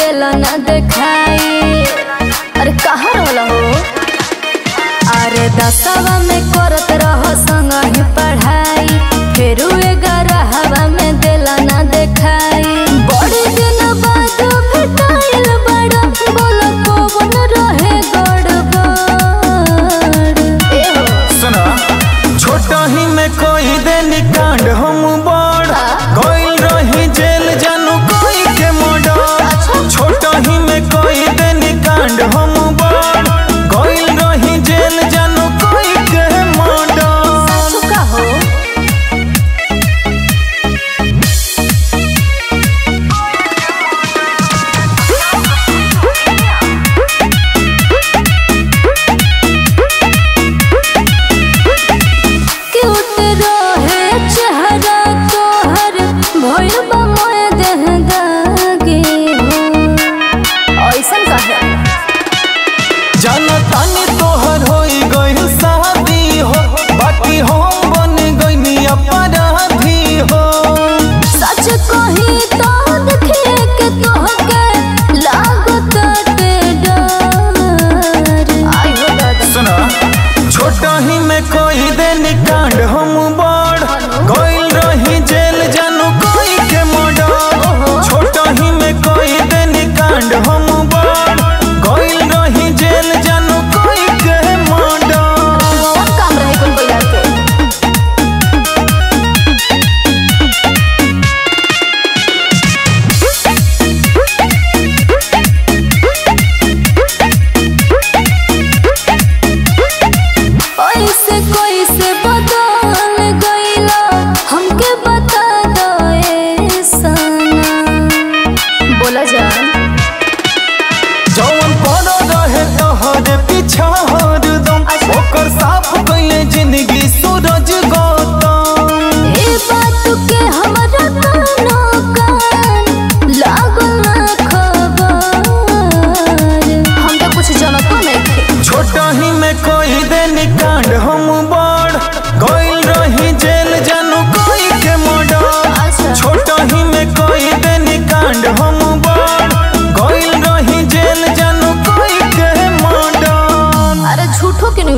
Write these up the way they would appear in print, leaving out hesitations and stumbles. दिला न दिखाई। अरे कहर होला हो। अरे दसवा में करत रहो संग ही पढ़ाई, फिर एगारहवा में दिला न दिखाई। बड़े दिन बाद भेटाइल बड़ा बोल कौन रहे गड़बड़। सुना छोटा ही में कोई दिन कांड हम बड़ गइल रही जेल जानू कोई के मोड़। छोटा ही में कोई दिन कांड हम बड़ गइल रही जेल जानू कोई के मोड़। चुका हो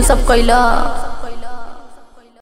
सब कैला।